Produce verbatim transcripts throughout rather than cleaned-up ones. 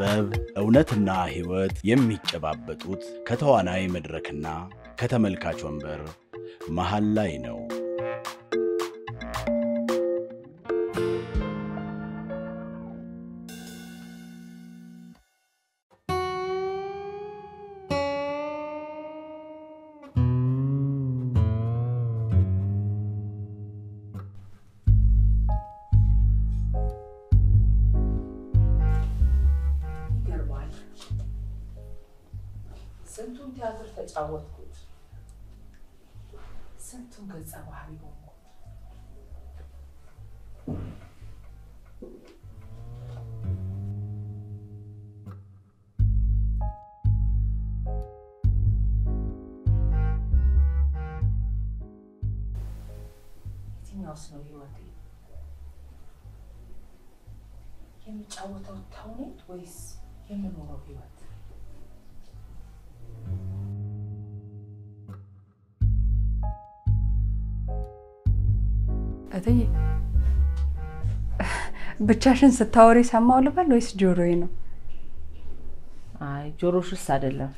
سبب اونتنا هيوت يميتشبابطوت كتواناي مدركنا كتملكاچ ወንበር መሃል ላይ ነው ጫወትኩት ስንቱን ገጻ ባህሪ ሆንኩ የትኛው ነው ህይወቴ የሚጫወተው ተውኔት ወይስ የምኖረው ህይወት أتي بتشاشن ستاوري سما ولا بالويس جوروينو. أي جورو شو سادلا.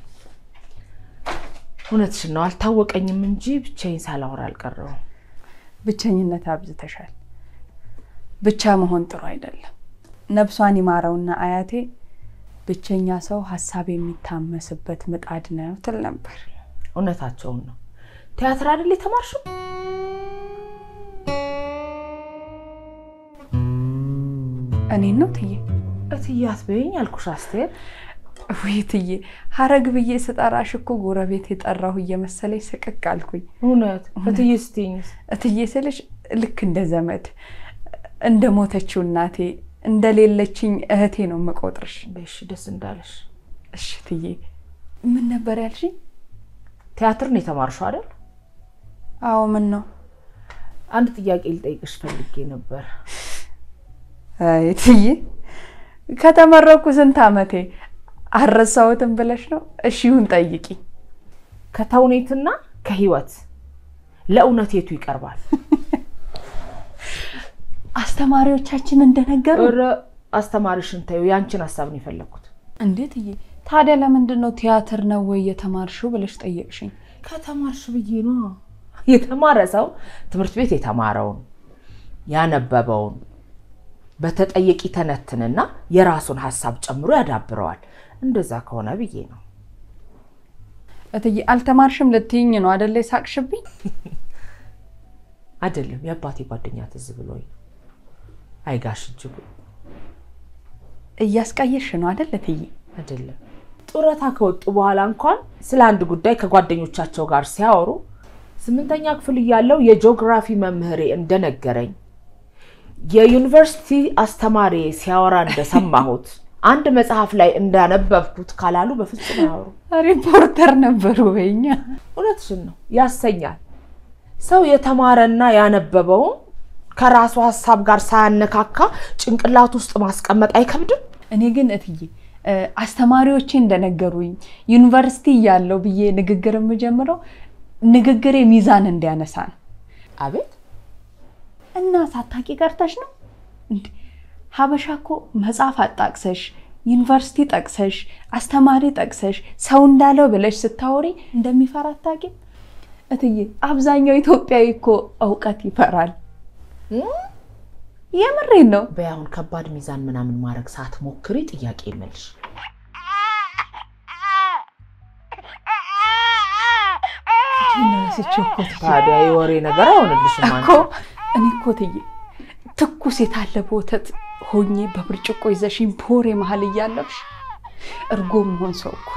ونتشنو على توك أني من جيب بتشين سالورا الكرو. بتشين نتابز تشال. بتشامو هون ترايدل. نبصاني مارونا آياتي. بتشين ياسو حسابي ميتام مسبت متعدنا وتلمبر. ونتاتشونو. تياتر اللي تمارشو. أني نوتي أتيات بيني الكوشاستير ويتي هرق بيجي ستاراشكو غورا بيتي تقراه هي مسألة سككالكوي هونات أتيستينس أتيسلش لك اندزمت اندموتشوناتي اندليل لتشين أهتين أمك وطرش بيش دس اندالش الشتي من نبرالشي تياترني تمار شارل أو منو أنا تياك إلتاك اشفلكي نبر أي تي كذا مرة كوزن ثامته عرساوتن بلشنا أشيون تايجي كذا ونيتنا كهيوات لا ونتيتوي كربان أستماريو تشين عندنا جرو ور أستماريشن تيو يانشنا سبني فلقت عندي تي ثادا لمن دنو تياترنا ويا تمارشو بلشت أيجشين كذا مارشو بيجينا يتمارسوا تمرتبيتي تمارون يا نبابون በተጠየቅ ይተነተነና የራሱን ሐሳብ ጨምሮ ያዳብረዋል እንደዛ ከሆነ ብዬ ነው እትዬ አልተማርሽም ለትይኝ ነው አይደል ሳቅሽብኝ አይደለም የአባቴ ጓደኛ ትዝ ብሎኝ አይጋሽ እጅጉ እያስቀየሽ ነው አይደል እትዬ አይደለም ጡረታ ከወጡ በኋላ እንኳን ስለ አንድ ጉዳይ ከጓደኞቻቸው ጋር ሲያወሩ ስምንተኛ ክፍል ያለው የጂኦግራፊ መምህሬ እንደነገረኝ يا يونيفرسيتي أستماري سياران دسماهوت عند متحف لاي إندانا بفكوت كالالو بفسماهو ريبورتر نبروينيا ولا تشنو يا سينيال سو يتمارنا يا نببو كراسو حساب غار سانكاكا ጭንቅላት ውስጥ ማስቀመጥ አይከብድም እኔ ግን እትዬ አስተማሪዎቼ እንደነገሩኝ ዩኒቨርሲቲ ያለው ብዬ ንግግር መጀመረው ንግግሬ ሚዛን እንዲያነሳ ነው አቤት أنا ساتاكي كارتاش نو؟ هابشاكو مزافة تاكسش، يونيفرسيتي تاكسش، أستماري تاكسش، ساوندالو بلاش ستاوري، دمي فرات تاكي؟ أتيجي أبزانيو إثيوبيايكو أوقات يفرال. يا مرينو؟ بيعون كبار ميزان منا من مارك ساعات موكريت إياك إيملش. أنا سيتشوكو تاكي. أي ورينا قراون البشمان. أكو؟ أنا كوتي تكوسي تعلبوتت هوني ببرجوكو إذا شيمبوري محلي يالبش أرقوم هون سوكو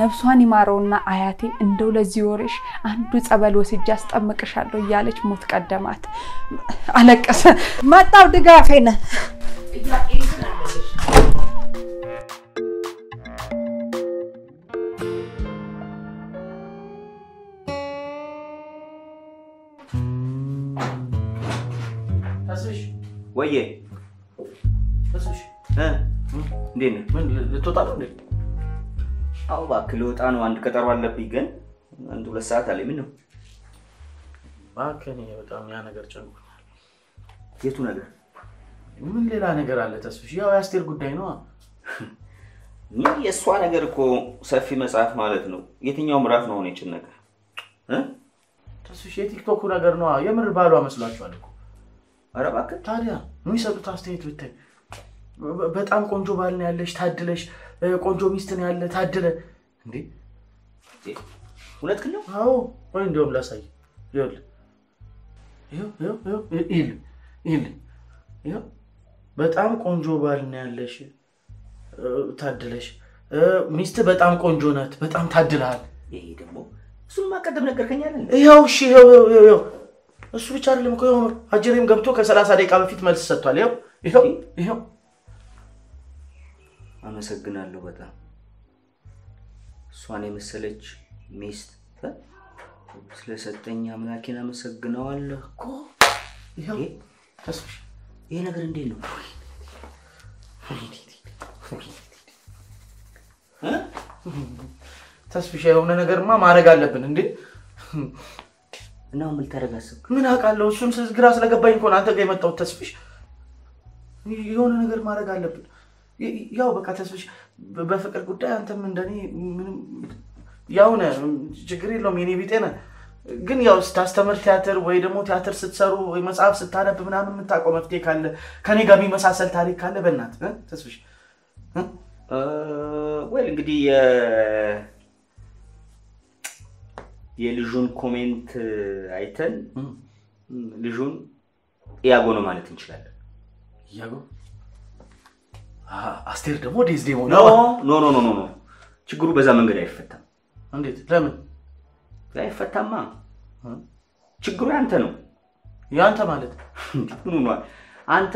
نفسواني مارونا آياتي اندولة زيوريش عندوز أبالوسي جاست أمكشالو يالج موت قدامات عليك أسا ما تاو دقافينا وياه بسوش ها دين من توطالو دين او باكلوت انا وعند كتروا اللبي كان عند ሁለት ساعات علي منو باكني በጣም ያ ነገር ጨንኩኝ የቱ ነገር من لا نقرأ على تسويش يا أستير قدينه. نعم يسوع نقرأكو سافي مسافة مالتنو يتني يوم رافنا هوني كنا كه. ها؟ تسويش يتيك توكو نقرأناه يا مر بالو مسلات شوالكو. أربعة تاريا ميسا بتعستني تويته. بتأم كونجو بالني علىش تهدلش كونجو ميستني على تهدله. عندي. ولد كله؟ هاو وين دوم لا ساي يلا. يو يو يو إيل إيل يو بتأم كونجو بالني علىش تهدلش ميست بتأم كونجونات بتأم تهدلها. إيه دمو سو ما كده بنكر كنيان. يو شيء يو يو يو السو بيشار لهم كيومر هجريم قمتو كسلاس عليك على فيت مالس ستو عليهم يهم يهم أنا سجنا اللو بتاع سواني مسلج ميست ها مسلسة تانية ملاكين أنا سجنا ولا كو يهم تسمع إيه نقدر نديله ها تسمع شيء هون أنا نقدر ما ما رجع لبنا ندي نعم الترجسك من هك على وشم سجراس لقبين كون أنت قيمة أو تسفيش يونا نقدر ما رجع لبن ياو بك تسفيش بفكر قلت أنت من دني من يونا جقري لهم يعني بيتنا قن ياو ستستمر تياتر ويدمو تياتر ستسرو ومسعف ستانا بمنام من تاكو مفتي كان كان يقابي مسعسل تاريخ كان لبنات ها تسفيش ها ااا وين قدي يلجون كومنت عيتن لجون ياغو نو مالت انشلال ياغو اه استير دمو ديز ديمو نو نو نو نو نو ችግሩ በዛ መንገድ አይፈታም እንዴት ለምን አይፈታማ ችግሩ ያንተ ነው ያንተ ማለት ኑ ነው አንተ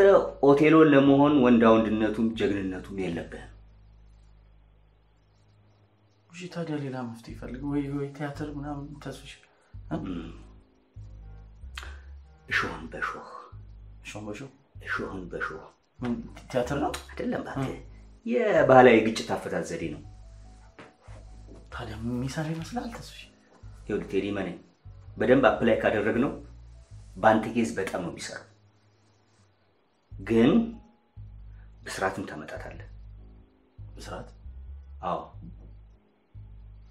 ኦቴሎ ለመሆን ወንዳውንድነቱም ጀግንነቱም የለበህ وش تاجر لي لا مفتي فلق وي وي تياتر منام تسويش شون بشوه شون بشوه شون بشوه من تياتر لا عدلم باكي يا بالاي قجت تافتات زدي نو تالي ميساري مسلال تسويش يود تيري ماني بدن بابلاي كادرغنو بانت كيس بتام ميسار ግን بسرعتም ታመጣታለህ بسرعت አዎ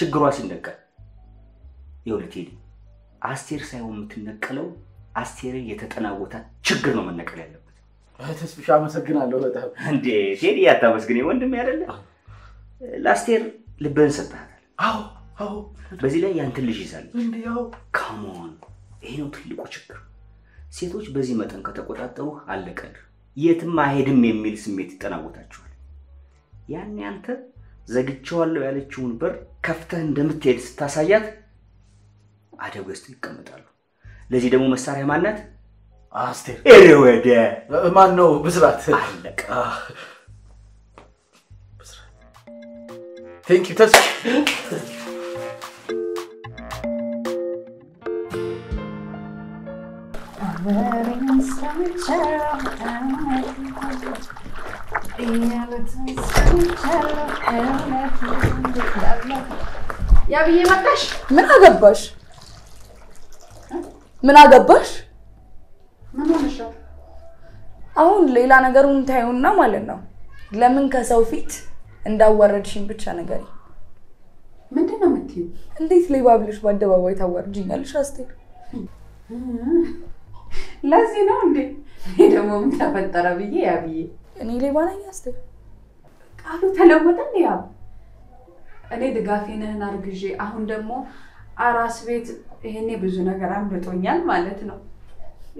ችግሯ ሲነቀል ይወልቲል አስቴር ሳይሆን የምትነቀለው አስቴር የተጠናወታ ችግር ነው መነቀል ያለበት አተስብሽ አመሰግናለሁ በጣም እንዴ ቴዲ ያታመስግኝ ወንድም ያደለ ላስቴር ልብን ሰጣታል አው አው በዚህ ላይ ያንተ ልጅ ይዛል እንዴ ያው ካም ኦን ይሄ ነው ትልቁ ችግር ሴቶች በዚህ መጠን ከተቆጣጠሩ አለቀል የትም አይሄድም የሚል ስሜት ተጠናወታቸዋል ያን ያንተ ዘግቻለሁ ያለችውን በር ከፍተህ እንደምትሄድ ስታሳያት አደብ ውስጥ ይቀመጣሉ ለዚህ ደግሞ መሳሪያ ማናት አስቴር ኤሬወደ ማን ነው ብስራት አለቀ ብስራት ቴንክ ዩ ተስ يا بيه متاش من عجبش من عجبش من عجبش أقول ليلى أنا جرون تهيوننا مالنا لمن كسوفيت إن داورد شين بتشان جري من ده نمتي عنديش لي بابلش بعد بابا يتهور جينال شاستي لازم عندي هذا مو متابع ترى بيه يا بيه أنا لي وانا ياستي. قالوا تلومت أني يا. أنا دقافين هنا رججي. أهون دمو أراس بيت هني بزونا كرام بتونيال مالتنا.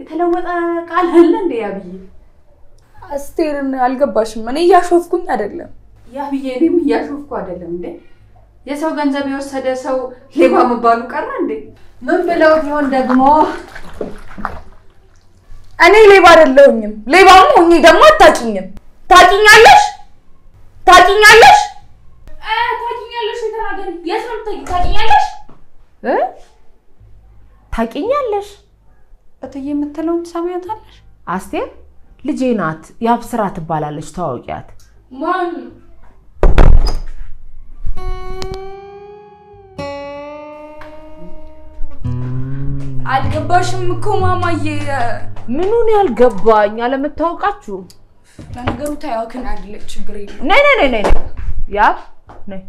تلومت قال هلا أني يا بيه. أستيرن ألقباش مني يشوفكم أدلهم. يا بيه نم يشوفكم أدلهم ده. يسوع جنزبي وسده سو لي ما مبالو كرنا ده. من بلاوي هون دمو. أنا ليبار اللونيم ليبارم وني دمّا تاكينيم تاكيني علش تاكيني علش آه تاكيني علش يتراجع يسمع تاكيني علش إيه تاكيني علش أتيجي متلون سامية علش عستي لجينات يا بسرعة بالا لش تاوجات مان አልገባሽም እኮ ማማዬ ምኑን ያልገባኝ አለምታውቃችሁ ለነገሩ ታያውከን አይደለች ችግር የለም ነይ ነይ ነይ ያ ነይ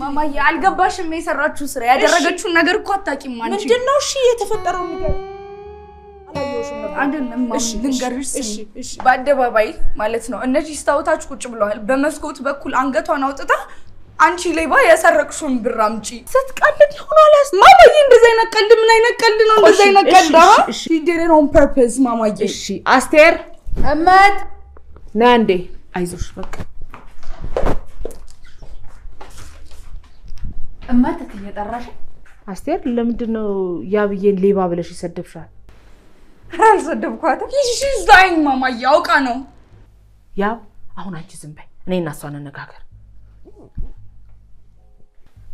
ማማዬ አልገባሽም የሰራችሁ ስራ ያደረገችው ነገር እኮ አጣቂም ማለት ነው ምንድነው እሺ የተፈጠረው ነገር አላየሽም አይደለም እሺ ልንገርሽ እሺ እሺ በአደባባይ ማለት ነው እነዚህ ስታውታች ቁጭ ብለዋል በመስኮት በኩል አንገቷን አውጥታ አንቺ ሌባ ያሰረክሽውን ብር አምጪ ስትቀልድ ይሆናልስ ማማዬ እንደዛ ይነቀልድ ምን አይነቀልድ ነው እንደዛ ይነቀልድ አሃ እሺ ዲደን ኦን ፐርፐስ ማማዬ እሺ አስቴር እመት ናንዴ አይዞሽ በቃ እመት ትየጠራሽ አስቴር ለምንድን ነው ያብዬን ሌባ ብለሽ ይሰደብሻል አልሰደብኳትም እሺ ዛይን ማማዬ አውቃ ነው ያ አሁን አንቺ ዝም በይ እኔ እና እሷ እንነጋገር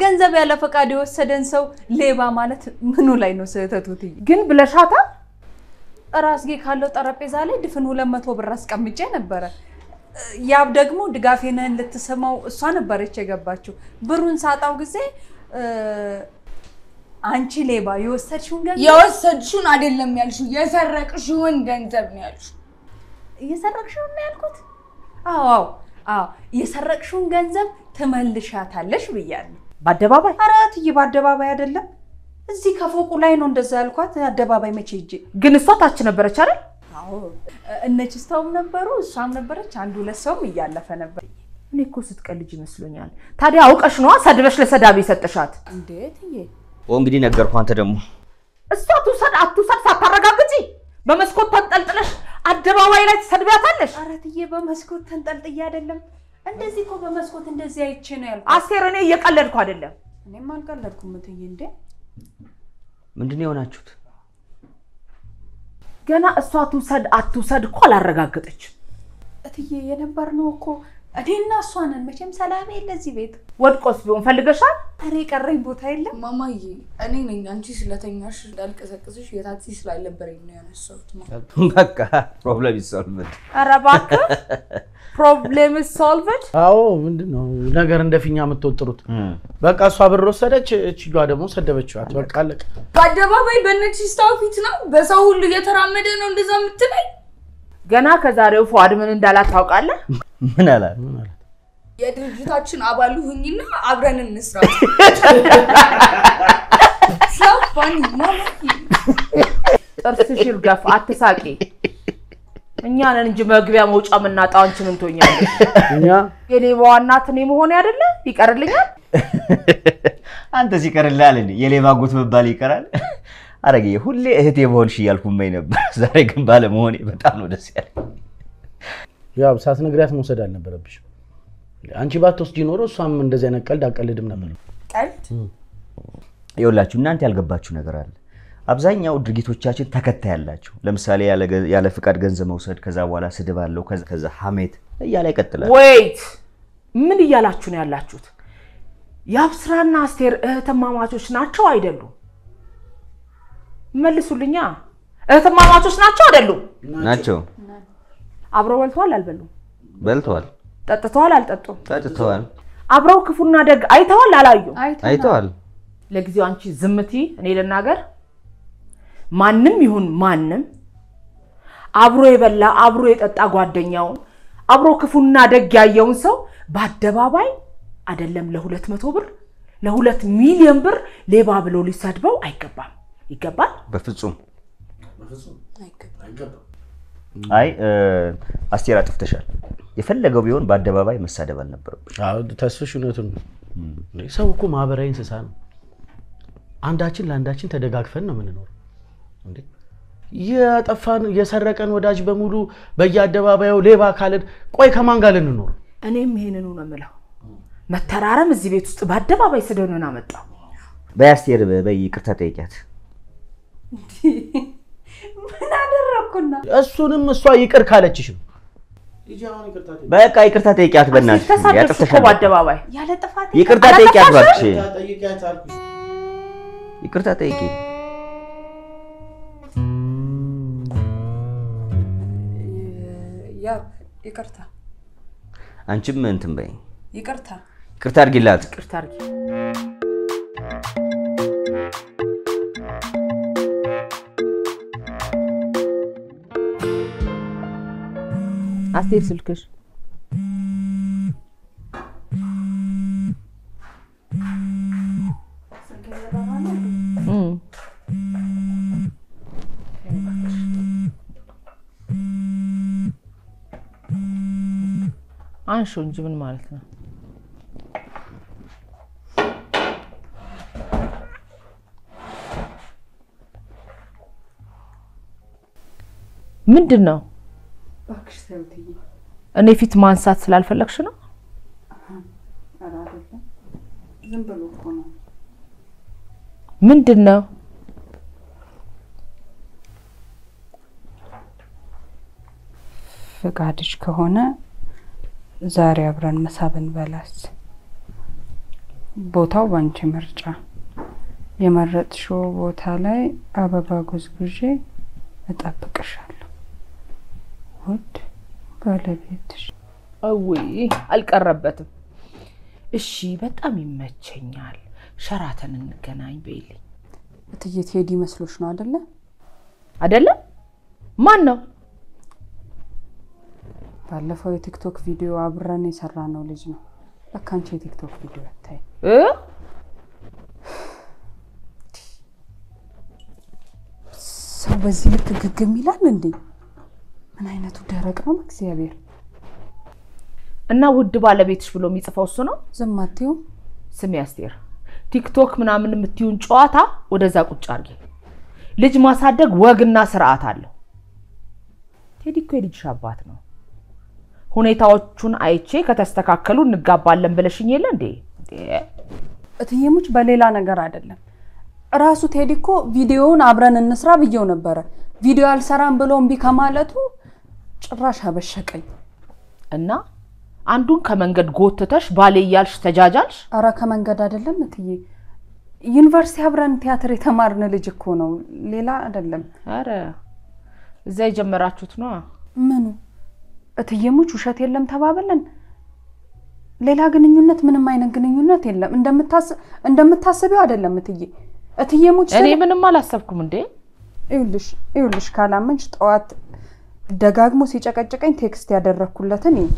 ገንዘብ ያለ ፈቃድ ወሰደን ሰው ሌባ ማለት ምኑ ላይ ነው ሰተቱት ግን ብለሻታ ራስጌ ካለው ጠረጴዛ ላይ ድፍን ሁለት መቶ ብር አስቀምጬ ነበር ያብ ደግሞ ድጋፌን ልትሰማው እሷ ነበረች የገባችው ብሩን ሳጣው ግዜ አንቺ ሌባ የወሰድሽውን ገንዘብ የወሰድሽውን አይደለም ያልሽው የሰረቅሽውን ገንዘብ ነው ያልሽው የሰረቅሽውን ነው ያልኩት አዎ አዎ አዎ የሰረቅሽውን ገንዘብ ትመልሻታለሽ ብያለሁ ባደባባይ አራት ይባደባባይ አይደለም እዚህ ከፎቁ ላይ ነው እንደዛ ያልኳት አደባባይ መቼ እጂ ግን እሷ ታች ነበረች አይደል አዎ እነችስታውም ነበሩ እሷም ነበረች አንዱ ለሰውም ይያለፈ ነበር እኔ እኮ ስትቀልጂ መስሎኛል ታዲያ አውቀሽ ነው ሰድበሽ ለሰዳብ ይሰጥሻት እንዴት ይሄ ወንግዲ ነገርኩ አንተ ደግሞ እሷ ትውሰድ አትውሰድ ሳታረጋግጪ በመስኮት ተንጠልጥለሽ አደባባይ ላይ ሰድባታለሽ አራት ይሄ በመስኮት ተንጠልጥያ አይደለም እንደዚህ እኮ በመስኮት እንደዚህ አይቼ ነው ያልኩ አስቴር እኔ እየቀለድኩ አይደለም እኔም አልቀለድኩም እትዬ እንዴ ምንድነው የሆናችሁት ገና እሷ ትውሰድ አትውሰድ እኮ አላረጋገጠች እትዬ የነበር ነው እኮ እኔና እሷ ነን መቼም ሰላም የለዚህ ቤት ወድቆስ ቢሆን ፈልገሻል አሬ ቀረኝ ቦታ የለም ማማዬ እኔ ነኝ አንቺ ስለተኛሽ እንዳልቀሰቀስሽ የታክሲ ስላለበረኝ ነው ያነሳሁት በቃ ፕሮብለም ይሰልበት አረ ባካ ፕሮብለም ይሰልበት አዎ ምንድነው ነገር እንደፊኛ የምትወጥሩት በቃ እሷ ብር ወሰደች እቺዋ ደግሞ ሰደበችዋት በቃ አለቀ ባደባባይ በነቺ ስታው ፊት ነው በሰው ሁሉ የተራመደ ነው እንደዛ የምትለኝ ገና ከዛሬው ፏድ ምን እንዳላታውቃለህ ምን አላ ምን አላ የድርጅታችን አባሉ ሁኝና አብረን እንስራ ሰው ፋኒ ማማዬ ጥርስሽ ይርጋፍ አትሳቂ እኛ ነን እንጂ መግቢያ መውጫ ምናጣው አንቺ ምን ትሆኛለሽ እኛ የሌባዋ እናት እኔ መሆን አይደለ ይቀርልኛል አንተ ሲቀርልሃል እንዴ የሌባ ጎት መባል ይቀራል አረጌ ሁሌ እህቴ በሆንሽ ያልኩመኝ ነበር ዛሬ ግን ባለ መሆኔ በጣም ነው ደስ ያለኝ ያው ሳትነግሪያት መውሰድ አልነበረብሽ አንቺ ባትወስጂ ኖሮ እሷም እንደዚህ አይነት ቀልድ አቀልድም ነበር ቀልድ ይውላችሁ እናንተ ያልገባችሁ ነገር አለ አብዛኛው ድርጊቶቻችን ተከታይ ያላችሁ ለምሳሌ ያለ ያለ ፍቃድ ገንዘብ መውሰድ ከዛ በኋላ ስድብ አለው ከዛ ከዛ ሐሜት እያለ ይቀጥላል ዌይት ምን እያላችሁ ነው ያላችሁት ያብስራና አስቴር እህትማማቾች ናቸው አይደሉም መልሱልኛ እህትማማቾች ናቸው አይደሉም ናቸው አብረው በልቷል አልበሉም በልቷል ጠጥቷል አልጠጡም ጠጥቷል አብረው ክፉና ደግ አይተዋል አላዩ አይተዋል ለጊዜው አንቺ ዝምቲ እኔ ለናገር ማንንም ይሁን ማንንም አብሮ የበላ አብሮ የጠጣ ጓደኛው አብሮ ክፉና ደግ ያየውን ሰው ባደባባይ አይደለም ለ200 ብር ለ2 ሚሊዮን ብር ሌባ ብሎ ሊሰድበው አይገባም ይገባል በፍጹም በፍጹም አይገባም أي أستيرات تفتشل يفعل لجوبيون بعد دبابة مساعدة بالنبرة. عاد تسويش وناتون. سأقول ما برأيي سان. عنداشين لانداشين تدقق فننا من النور. يا تفان يا سرّكان وداج بمولو بيجاد دبابة وليبا خالد كوي كمان قالن النور. أنا مهين النور ملا. ما ترارم الزبيت بعد دبابة يصيرون نامتلا. بأستير ببي كرتاتي كات. من هذا الركنة. السونم الصايي كرخالد تشيشو. باقي كرتات يكاد بنات. يا تفتشل. يا لا تفاتي. يكرتات يكاد بنشي. يكرتات يكي. يا يكرتا. أنتم من تنبين. يكرتا. كرتار جلاد. كرتار. أستير سلكش. أمم. عن شو نجيب المالتنا؟ من دنا؟ أنا في ثمان ساعات سلال فلك شنو؟ من دنا؟ فقعدش كهونا زاري عبران مسابن بلاس بوتا وانتي مرجع يمرت شو بوتا لي أبا باقوز بجي أتأبكشال ود ባለቤትሽ አውይ አልቀረበትም እሺ በጣም ይመቸኛል ሸራተን እንገናኝ በይልኝ እትዬ ቴዲ መስሎሽ ነው አይደለ አይደለ ማን ነው ባለፈው የቲክቶክ ቪዲዮ አብረን የሰራነው ልጅ ነው ለካ አንቺ የቲክቶክ ቪዲዮ አታይ እ ሰው በዚህ ልክ ግግም ይላል እንዴ من أين تدرك أمك زيابير؟ أنا ود بالبيتش بلو ميتفاو السنة؟ زماتيو؟ سمي أستير تيك توك من عمل متيون شواتا ودا زاكو تشارجي لج ما صدق واجن الناس رأتالو تيدي كيدي شاباتنا هوني تاوتشون أيشي كتستكاكلو نجابال لمبلشين يلندي أتيه مش بالليل أنا جرادلنا راسو تيدي كو فيديون عبران النسرة فيديو نبرة فيديو على سرام بلون بكمالته راشها بالشكل. أنا عندون كمان قد قوتتش بالي يالش تجاجلش؟ أرا كمان قد أدلم تيجي. يونيفرسي عبران تياتري تمارنا اللي جكونو ليلا أدلم. أرا زي جمراتشو تنوع. منو؟ تيجي موش وشات يلم تبابلن. ليلا قنينيونت من ما ينقنيونت يلم. إن دم التاس إن دم التاسبي أدلم تيجي. تيجي موش. أنا من ما لاسبكم من دي. إيولش إيولش كلامنش توات. دقاق موسي جاكا جاكا ان تيكس تيادر كله تاني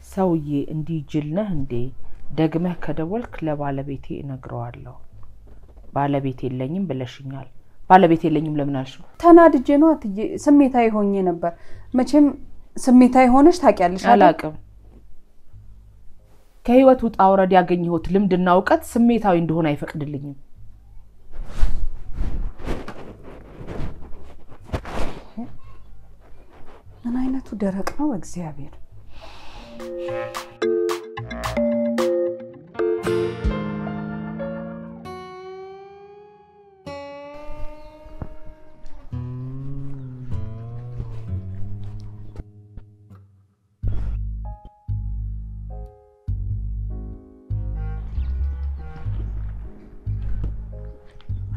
سوية اندي جلنا هندي دقمه كدول كلا بالبيتي انا قروار له بالبيتي اللينيم بلا شنال بالبيتي اللينيم لمناشو تانا دي جنوات سميتاي هوني نبر ماچم سميتاي هونش تاكي عالش علاقم كهيوات وط اوراد ياغني هوت لمد الناوقات سميتاي اندهونا يفقد اللينيم من أين تدرك أوك زيابير؟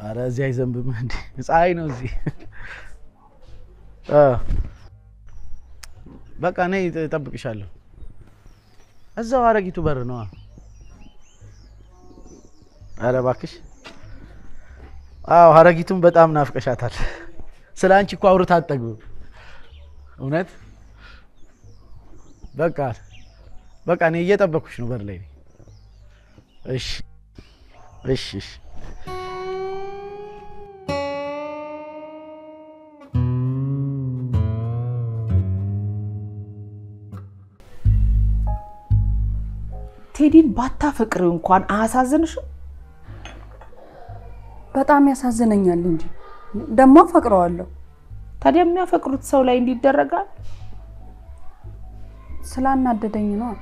أرى زي زنب مهدي سعينو زي آه بقى أنا يطبق إن شاء الله الزوارة جيتو برنوا أرى باكش آه وهارا جيتو بتأم نافكش أتال سلانشي كوارو تات تقول ونات بقى بقى أنا يطبق شنو برلي إيش إيش إيش تيدين باتا فكرة إنكوان أحساسنش؟ باتا مي أحساسن إني عندي. دم ما فكروا الله. تادي أمي أفكر تسولا إندي درجة. سلام نادة دينينا.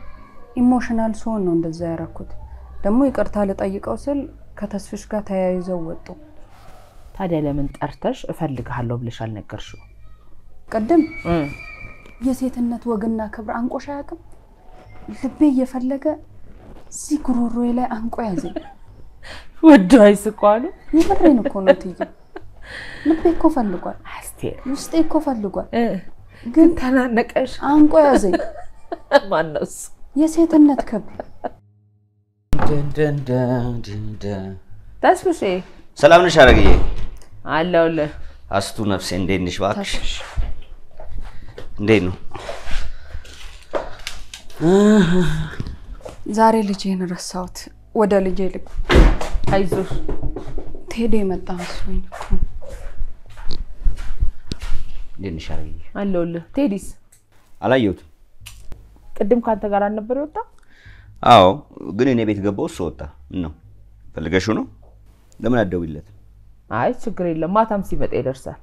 إيموشنال سون عند الزهرة كود. دمو يكرتالت أيك أوصل كتسفش كتاعي يزودتو. تادي لمن أرتش أفرلك هاللوب لشان نكرشو. قدم. يسيت النت وجننا كبر عنك وشاكم. لبي يفرلك. سيكرو رويلة أنكو عزيز. ودعي سكوانو. يبرينو كونو تيجي. نبي كوفر لقوا. حستير. مستي كوفر لقوا. إيه. قلت أنا نكش. أنكو عزيز. ما نص. يا سيدنا تكبر. دن دن دن دن دن. تاسو شيء. سلام نشاركيه. الله الله. أستو نفسين دين نشواكش. دينو. زاري لجينا رسات ودا لجيلك عايزوش تهدي متعصوين دين شاري الله الله تيديس على يوت قدم كانت غاران نبروتا اه غني ني بيت غبو صوتا نو فلغشو نو لمن ادويلت اي شكري لما تمسي مت يدرسال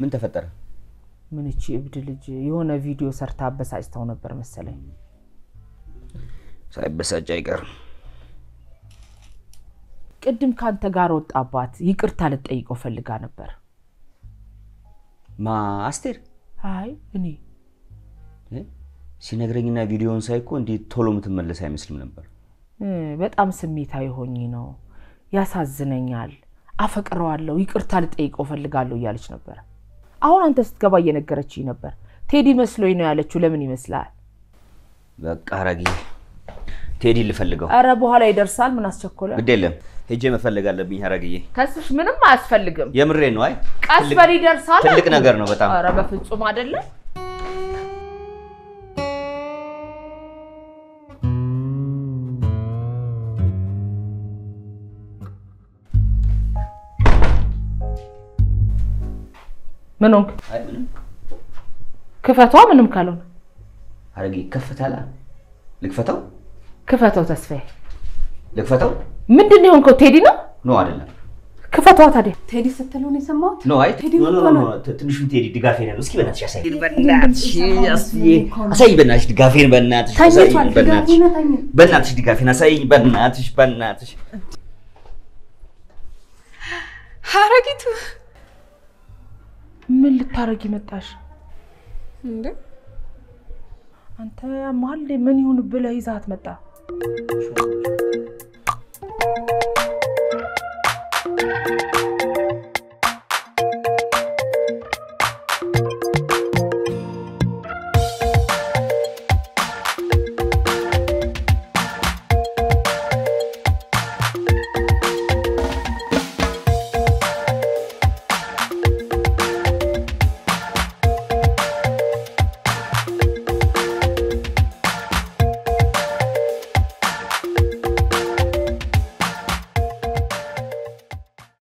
من تفطر من هيك ابد لج يونا فيديو سرتا بساجتو نبر مسالي ሳይበሳጭ አይቀርም ቅድም ካንተ ጋር ወጣባት ይቅርታ ልጠይቀው ፈልጋ ነበር ማ አስቴር አይ እኔ ሲነግረኝና ቪዲዮውን ሳይኮ እንዴ ቶሎ ምትመለስ አይመስልም ነበር በጣም ስሜታዊ ሆኜ ነው ያሳዝነኛል አፈቅረዋለሁ ይቅርታ ልጠይቀው ፈልጋለሁ ያለች ነበር አሁን አንተ ስትገባ እየነገረችኝ ነበር ቴዲ መስሎኝ ነው ያለችው ለምን ይመስላል በቃ አረጊ تيدي اللي فلقه. أرى بوها لا يدرسال من أسشكوله. بديلهم. هيجي ما فلقه إلا بني هراجية. كاسش منهم ما أسفلقهم. يا مرين واي. أسفل يدرسال. فلقنا قرنا بتاعه. أرى بفتشو ما دلنا. منهم. أي منهم. كفتوا منهم كالون. هراجية كفتها لا. لك فتوا. كفتو تسفه لك فتو من دني هونكو تيدي نو نو አይደለም كفتو ታዲ تيدي ستلون يسمعت نو አይ تيدي نو نو ትንሽ تيدي ድጋፌን ያለው እስኪ በእናትሽ ያሳይ በእናትሽ ያሳይ አሳይ በእናትሽ ድጋፌን በእናትሽ አሳይ በእናትሽ በእናትሽ ድጋፌን አሳይ በእናትሽ በእናትሽ ሀረጊቱ ምን ልታረጊ መጣሽ እንዴ አንተ ማል ምን ይሁን ብለ ይዛት መጣ Thank you.